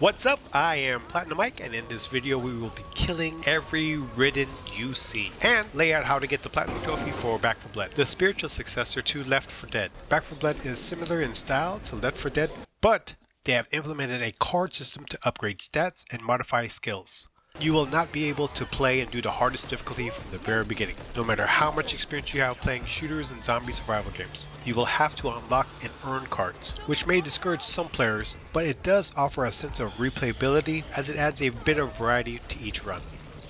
What's up? I am Platinum Mike, and in this video we will be killing every Ridden UC and lay out how to get the Platinum Trophy for Back 4 Blood, the spiritual successor to Left 4 Dead. Back 4 Blood is similar in style to Left 4 Dead, but they have implemented a card system to upgrade stats and modify skills. You will not be able to play and do the hardest difficulty from the very beginning, no matter how much experience you have playing shooters and zombie survival games. You will have to unlock and earn cards, which may discourage some players, but it does offer a sense of replayability as it adds a bit of variety to each run.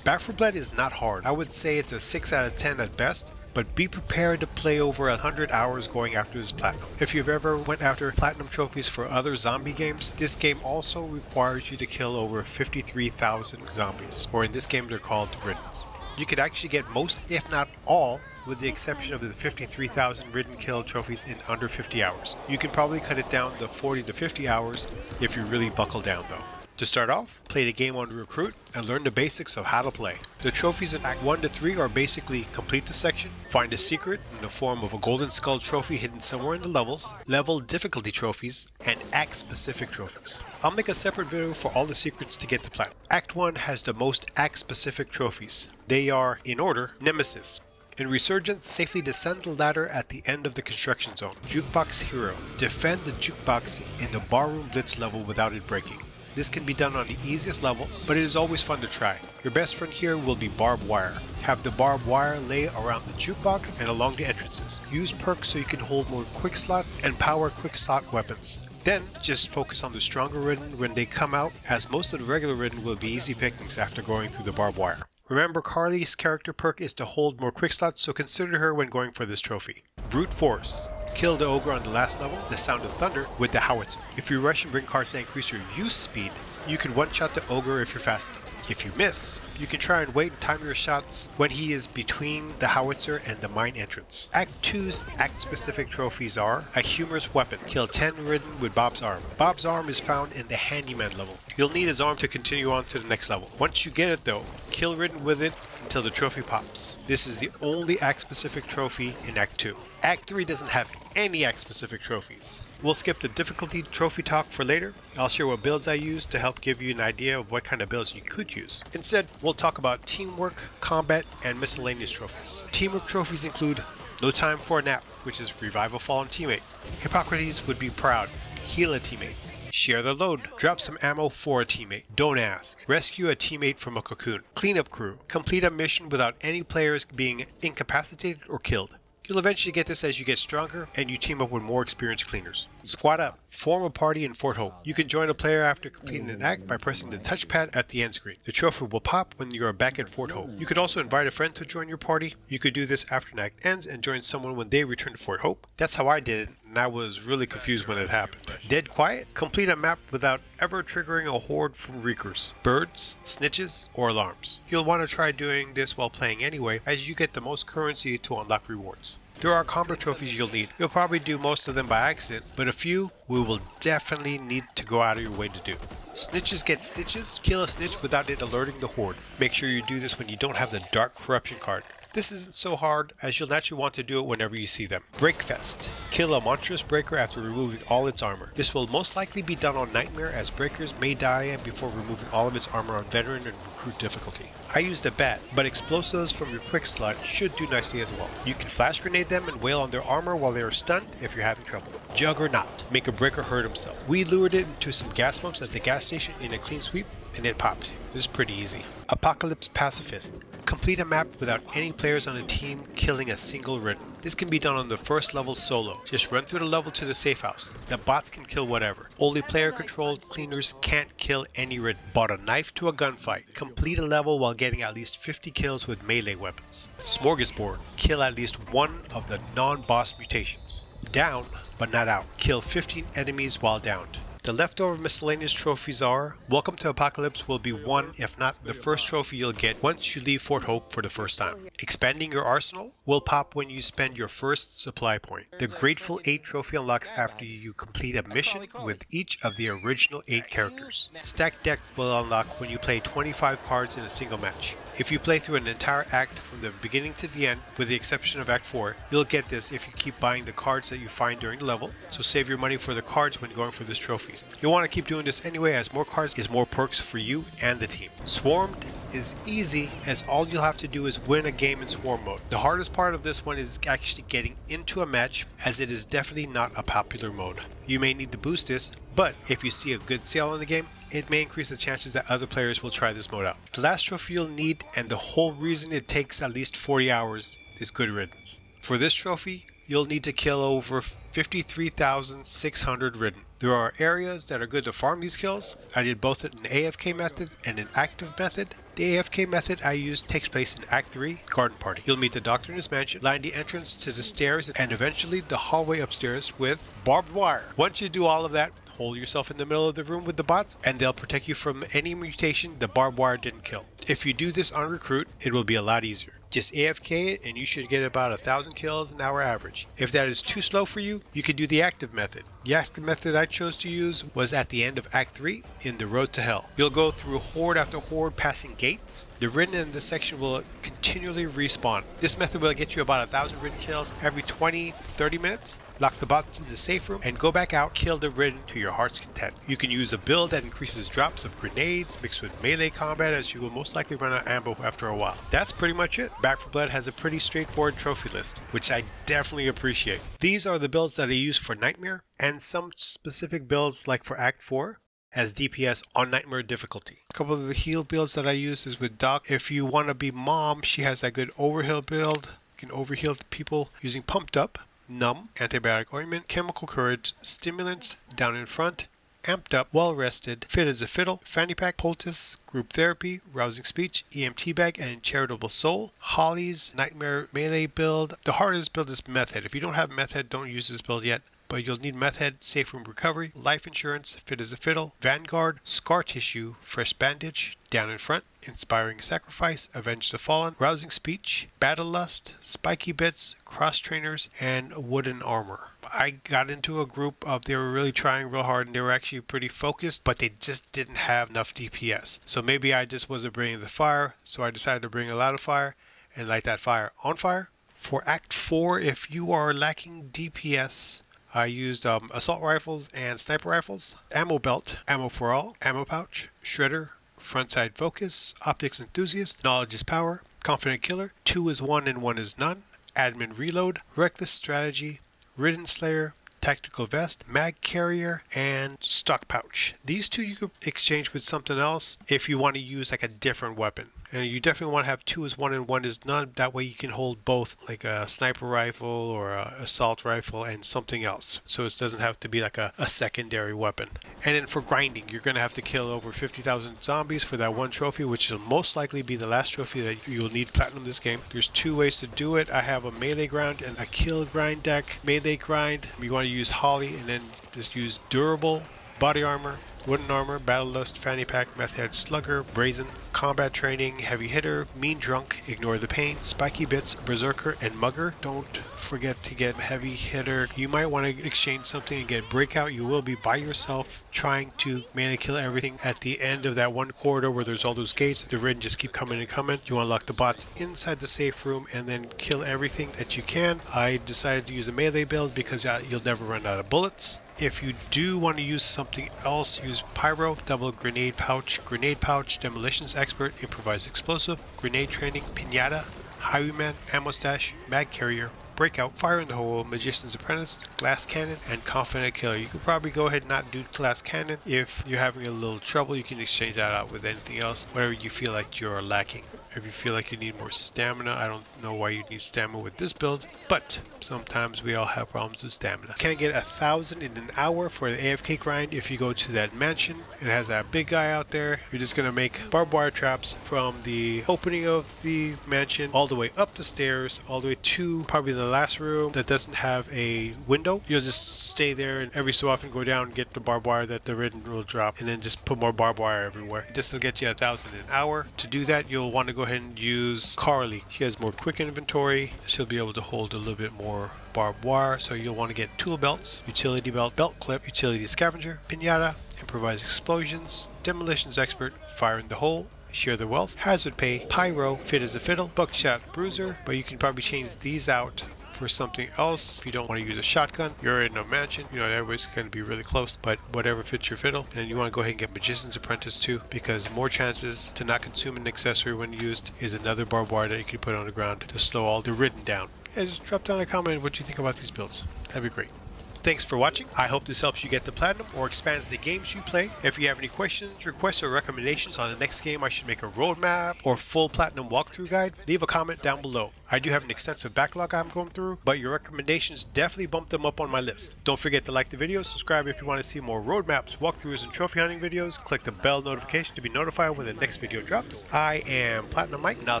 Back 4 Blood is not hard. I would say it's a 6 out of 10 at best, but be prepared to play over 100 hours going after this platinum. If you've ever went after platinum trophies for other zombie games, this game also requires you to kill over 53,000 zombies, or in this game they're called Riddens. You could actually get most, if not all, with the exception of the 53,000 Ridden kill trophies in under 50 hours. You can probably cut it down to 40 to 50 hours if you really buckle down though. To start off, play the game on Recruit and learn the basics of how to play. The trophies in Act 1 to 3 are basically complete the section, find a secret in the form of a golden skull trophy hidden somewhere in the levels, level difficulty trophies, and act specific trophies. I'll make a separate video for all the secrets to get to platinum. Act 1 has the most act specific trophies. They are, in order, Nemesis. In Resurgence, safely descend the ladder at the end of the construction zone. Jukebox Hero. Defend the jukebox in the Barroom Blitz level without it breaking. This can be done on the easiest level, but it is always fun to try. Your best friend here will be barbed wire. Have the barbed wire lay around the jukebox and along the entrances. Use perks so you can hold more quick slots and power quick slot weapons. Then, just focus on the stronger Ridden when they come out, as most of the regular Ridden will be easy pickings after going through the barbed wire. Remember, Carly's character perk is to hold more quick slots, so consider her when going for this trophy. Brute Force. Kill the ogre on the last level, The Sound of Thunder, with the Howitzer. If you rush and bring cards that increase your use speed, you can one-shot the ogre if you're fast enough. If you miss, you can try and wait and time your shots when he is between the Howitzer and the mine entrance. Act 2's act-specific trophies are a humorous weapon. Kill 10 Ridden with Bob's arm. Bob's arm is found in the handyman level. You'll need his arm to continue on to the next level. Once you get it though, kill Ridden with it until the trophy pops. This is the only act-specific trophy in Act 2. Act 3 doesn't have any act-specific trophies. We'll skip the difficulty trophy talk for later. I'll share what builds I use to help give you an idea of what kind of builds you could use. Instead, we'll talk about teamwork, combat, and miscellaneous trophies. Teamwork trophies include No Time for a Nap, which is revive a fallen teammate. Hippocrates Would Be Proud, heal a teammate. Share the Load, drop some ammo for a teammate. Don't Ask, rescue a teammate from a cocoon. Clean Up Crew, complete a mission without any players being incapacitated or killed. You'll eventually get this as you get stronger and you team up with more experienced cleaners. Squad Up, form a party in Fort Hope. You can join a player after completing an act by pressing the touchpad at the end screen. The trophy will pop when you are back at Fort Hope. You could also invite a friend to join your party. You could do this after an act ends and join someone when they return to Fort Hope. That's how I did it, and I was really confused when it happened. Dead Quiet, complete a map without ever triggering a horde from Reekers, birds, snitches, or alarms. You'll want to try doing this while playing anyway, as you get the most currency to unlock rewards. There are combat trophies you'll need. You'll probably do most of them by accident, but a few we will definitely need to go out of your way to do. Snitches Get Stitches. Kill a snitch without it alerting the horde. Make sure you do this when you don't have the Dark Corruption card. This isn't so hard, as you'll naturally want to do it whenever you see them. Breakfest. Kill a monstrous breaker after removing all its armor. This will most likely be done on Nightmare, as breakers may die before removing all of its armor on Veteran and Recruit difficulty. I used a bat, but explosives from your quick slot should do nicely as well. You can flash grenade them and wail on their armor while they are stunned if you're having trouble. Juggernaut. Make a breaker hurt himself. We lured it into some gas pumps at the gas station in a clean sweep, and it popped. This is pretty easy. Apocalypse Pacifist. Complete a map without any players on the team killing a single Ridden. This can be done on the first level solo. Just run through the level to the safe house. The bots can kill whatever. Only player controlled cleaners can't kill any Ridden. Bought a Knife to a Gunfight. Complete a level while getting at least 50 kills with melee weapons. Smorgasbord. Kill at least one of the non-boss mutations. Down, but not out. Kill 15 enemies while downed. The leftover miscellaneous trophies are Welcome to Apocalypse will be one, if not the first trophy you'll get once you leave Fort Hope for the first time. Expanding your arsenal will pop when you spend your first supply point. The Grateful 8 trophy unlocks after you complete a mission with each of the original 8 characters. Stack Deck will unlock when you play 25 cards in a single match. If you play through an entire act from the beginning to the end, with the exception of Act 4, you'll get this if you keep buying the cards that you find during the level, so save your money for the cards when going for this trophy. series. You'll want to keep doing this anyway, as more cards is more perks for you and the team. Swarmed is easy, as all you'll have to do is win a game in swarm mode. The hardest part of this one is actually getting into a match, as it is definitely not a popular mode. You may need to boost this, but if you see a good sale in the game, it may increase the chances that other players will try this mode out. The last trophy you'll need, and the whole reason it takes at least 40 hours, is Good Riddance. For this trophy, you'll need to kill over 53,600 Ridden. There are areas that are good to farm these kills. I did both an AFK method and an active method. The AFK method I used takes place in Act 3, Garden Party. You'll meet the Doctor in his mansion, line the entrance to the stairs and eventually the hallway upstairs with barbed wire. Once you do all of that, hold yourself in the middle of the room with the bots and they'll protect you from any mutation the barbed wire didn't kill. If you do this on Recruit, it will be a lot easier. Just AFK it and you should get about 1,000 kills an hour average. If that is too slow for you, you could do the active method. The active method I chose to use was at the end of Act 3 in The Road to Hell. You'll go through horde after horde passing gates. The Ridden in this section will continually respawn. This method will get you about 1,000 Ridden kills every 20-30 minutes. Lock the bots in the safe room and go back out, kill the Ridden to your heart's content. You can use a build that increases drops of grenades mixed with melee combat, as you will most likely run out of ammo after a while. That's pretty much it. Back 4 Blood has a pretty straightforward trophy list, which I definitely appreciate. These are the builds that I use for Nightmare, and some specific builds like for Act 4 as DPS on Nightmare difficulty. A couple of the heal builds that I use is with Doc. If you want to be Mom, she has that good overheal build. You can overheal people using Pumped Up, Numb, Antibiotic Ointment, Chemical Courage, Stimulants, Down in Front, Amped Up, Well Rested, Fit as a Fiddle, Fanny Pack, Poultice, Group Therapy, Rousing Speech, EMT Bag, and Charitable Soul. Holly's Nightmare Melee build. The hardest build is Meth Head. If you don't have Meth Head, don't use this build yet, but you'll need Meth Head, Safe Room Recovery, Life Insurance, Fit as a Fiddle, Vanguard, Scar Tissue, Fresh Bandage, Down in Front, Inspiring Sacrifice, Avenge the Fallen, Rousing Speech, Battle Lust, Spiky Bits, Cross Trainers, and Wooden Armor. I got into a group of, they were really trying real hard and they were actually pretty focused, but they just didn't have enough DPS. So maybe I just wasn't bringing the fire, so I decided to bring a lot of fire and light that fire on fire. For Act 4, if you are lacking DPS, I used assault rifles and sniper rifles, ammo belt, ammo for all, ammo pouch, shredder, frontside focus, optics enthusiast, knowledge is power, confident killer, 2 is 1 and 1 is none, admin reload, reckless strategy, Ridden slayer, tactical vest, mag carrier, and stock pouch. These two you could exchange with something else if you want to use like a different weapon. And you definitely want to have 2 is 1 and 1 is none. That way you can hold both, like a sniper rifle or a assault rifle and something else. So it doesn't have to be like a secondary weapon. And then for grinding, you're going to have to kill over 50,000 zombies for that one trophy, which will most likely be the last trophy that you'll need platinum this game. There's two ways to do it. I have a melee grind and a kill grind deck. Melee grind, you want to use Holly and then just use durable, body armor, Wooden Armor, Battle Lust, Fanny Pack, Meth Head, Slugger, Brazen, Combat Training, Heavy Hitter, Mean Drunk, Ignore the Pain, Spiky Bits, Berserker, and Mugger. Don't forget to get Heavy Hitter. You might want to exchange something and get Breakout. You will be by yourself trying to melee kill everything at the end of that one corridor where there's all those gates. The Ridden just keep coming and coming. You want to lock the bots inside the safe room and then kill everything that you can. I decided to use a melee build because you'll never run out of bullets. If you do want to use something else, use Pyro, Double Grenade Pouch, Demolitions Expert, Improvised Explosive, Grenade Training, Pinata, Highwayman, Ammo Stash, Mag Carrier, Breakout, Fire in the Hole, Magician's Apprentice, Glass Cannon, and Confident Killer. You could probably go ahead and not do Glass Cannon. If you're having a little trouble, you can exchange that out with anything else, whatever you feel like you're lacking. If you feel like you need more stamina, I don't know why you need stamina with this build, but sometimes we all have problems with stamina. Can I get 1,000 in an hour for the AFK grind? If you go to that mansion, it has that big guy out there. You're just going to make barbed wire traps from the opening of the mansion all the way up the stairs, all the way to probably the last room that doesn't have a window. You'll just stay there and every so often go down and get the barbed wire that the Ridden will drop, and then just put more barbed wire everywhere. This will get you 1,000 an hour. To do that, you'll want to go ahead and use Carly. She has more quick inventory. She'll be able to hold a little bit more barbed wire, so you'll want to get tool belts, utility belt, belt clip, utility scavenger, pinata, improvised explosions, demolitions expert, fire in the hole, share the wealth, hazard pay, pyro, fit as a fiddle, buckshot bruiser, but you can probably change these out for something else. If you don't want to use a shotgun, you're in a mansion, you know, everybody's going to be really close, but whatever fits your fiddle. And you want to go ahead and get Magician's Apprentice too, because more chances to not consume an accessory when used is another barbed wire that you can put on the ground to slow all the Ridden down. And just drop down a comment what you think about these builds. That'd be great. Thanks for watching. I hope this helps you get the platinum or expands the games you play. If you have any questions, requests, or recommendations on the next game I should make a roadmap or full platinum walkthrough guide, leave a comment down below. I do have an extensive backlog I'm going through, but your recommendations definitely bump them up on my list. Don't forget to like the video, subscribe if you want to see more roadmaps, walkthroughs, and trophy hunting videos. Click the bell notification to be notified when the next video drops. I am Platinum Mike, and I'll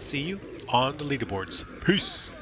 see you on the leaderboards. Peace!